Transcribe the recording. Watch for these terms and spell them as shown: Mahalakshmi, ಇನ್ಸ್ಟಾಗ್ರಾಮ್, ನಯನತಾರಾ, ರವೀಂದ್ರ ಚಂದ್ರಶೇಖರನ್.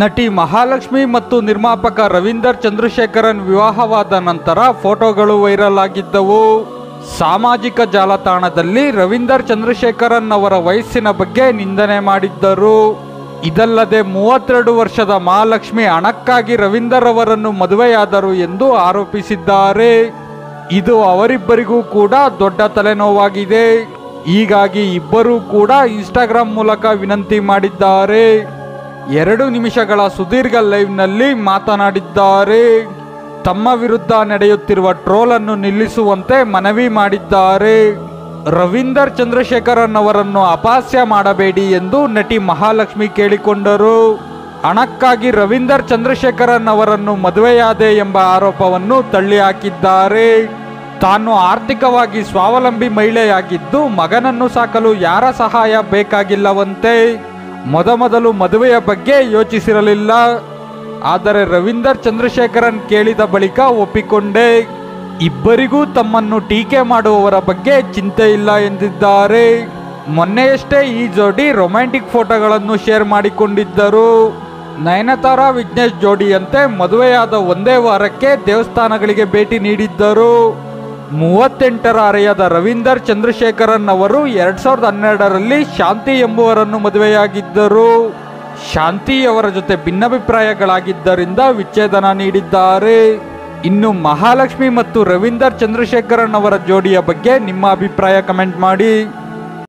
ನಟಿ ಮಹಾಲಕ್ಷ್ಮಿ ಮತ್ತು ನಿರ್ಮಾಪಕ ರವೀಂದ್ರ ಚಂದ್ರಶೇಖರನ್ ವಿವಾಹವಾದ ನಂತರ ಫೋಟೋಗಳು ವೈರಲ್ ಆಗಿದ್ದವು. ಸಾಮಾಜಿಕ ಜಾಲತಾಣದಲ್ಲಿ ರವೀಂದ್ರ ಚಂದ್ರಶೇಖರನ್ ಅವರ ವಯಸ್ಸಿನ ಬಗ್ಗೆ ನಿಂದನೆ ಮಾಡಿದ್ದರು. ಇದಲ್ಲದೆ 32 ವರ್ಷದ ಮಹಾಲಕ್ಷ್ಮಿ ಹಣಕ್ಕಾಗಿ ರವೀಂದ್ರ ಅವರನ್ನು ಮದುವೆಯಾದರು ಎಂದು ಆರೋಪಿಸಿದ್ದಾರೆ. ಇದು ಅವರಿಬ್ಬರಿಗೂ ಕೂಡ ದೊಡ್ಡ ತಲೆನೋವಾಗಿದೆ. ಹೀಗಾಗಿ ಇಬ್ಬರೂ ಕೂಡ ಇನ್ಸ್ಟಾಗ್ರಾಮ್ ಮೂಲಕ ವಿನಂತಿ ಮಾಡಿದ್ದಾರೆ. 2 ನಿಮಿಷಗಳ ಸುದೀರ್ಘ ಲೈವ್ನಲ್ಲಿ ಮಾತನಾಡಿದ್ದಾರೆ. ತಮ್ಮ ವಿರುದ್ಧ ನಡೆಯುತ್ತಿರುವ ಟ್ರೋಲನ್ನು ನಿಲ್ಲಿಸುವಂತೆ ಮನವಿ ಮಾಡಿದ್ದಾರೆ. ರವೀಂದ್ರ ಚಂದ್ರಶೇಖರನ್ ಅವರನ್ನು ಅಪಹಾಸ್ಯ ಮಾಡಬೇಡಿ ಎಂದು ನಟಿ ಮಹಾಲಕ್ಷ್ಮಿ ಕೇಳಿಕೊಂಡರು. ಹಣಕ್ಕಾಗಿ ರವೀಂದ್ರ ಚಂದ್ರಶೇಖರನ್ ಅವರನ್ನು ಮದುವೆಯಾದೆ ಎಂಬ ಆರೋಪವನ್ನು ತಳ್ಳಿಹಾಕಿದ್ದಾರೆ. ತಾನು ಆರ್ಥಿಕವಾಗಿ ಸ್ವಾವಲಂಬಿ ಮಹಿಳೆಯಾಗಿದ್ದು ಮಗನನ್ನು ಸಾಕಲು ಯಾರ ಸಹಾಯ ಬೇಕಾಗಿಲ್ಲವಂತೆ. ಮೊದಮೊದಲು ಮದುವೆಯ ಬಗ್ಗೆ ಯೋಚಿಸಿರಲಿಲ್ಲ. ಆದರೆ ರವೀಂದ್ರ ಚಂದ್ರಶೇಖರನ್ ಕೇಳಿದ ಬಳಿಕ ಒಪ್ಪಿಕೊಂಡೆ. ಇಬ್ಬರಿಗೂ ತಮ್ಮನ್ನು ಟೀಕೆ ಮಾಡುವವರ ಬಗ್ಗೆ ಚಿಂತೆ ಇಲ್ಲ ಎಂದಿದ್ದಾರೆ. ಮೊನ್ನೆಯಷ್ಟೇ ಈ ಜೋಡಿ ರೊಮ್ಯಾಂಟಿಕ್ ಫೋಟೋಗಳನ್ನು ಶೇರ್ ಮಾಡಿಕೊಂಡಿದ್ದರು. ನಯನತಾರಾ ವಿಘ್ನೇಶ್ ಜೋಡಿಯಂತೆ ಮದುವೆಯಾದ ಒಂದೇ ವಾರಕ್ಕೆ ದೇವಸ್ಥಾನಗಳಿಗೆ ಭೇಟಿ ನೀಡಿದ್ದರು. 38ರ ಹರೆಯದ ರವೀಂದ್ರ ಚಂದ್ರಶೇಖರನ್ ಅವರು 2012ರಲ್ಲಿ ಶಾಂತಿ ಎಂಬುವರನ್ನು ಮದುವೆಯಾಗಿದ್ದರು. ಶಾಂತಿ ಅವರ ಜೊತೆ ಭಿನ್ನಾಭಿಪ್ರಾಯಗಳಾಗಿದ್ದರಿಂದ ವಿಚ್ಛೇದನ ನೀಡಿದ್ದಾರೆ. ಇನ್ನು ಮಹಾಲಕ್ಷ್ಮಿ ಮತ್ತು ರವೀಂದ್ರ ಚಂದ್ರಶೇಖರನ್ ಅವರ ಜೋಡಿಯ ಬಗ್ಗೆ ನಿಮ್ಮ ಅಭಿಪ್ರಾಯ ಕಮೆಂಟ್ ಮಾಡಿ.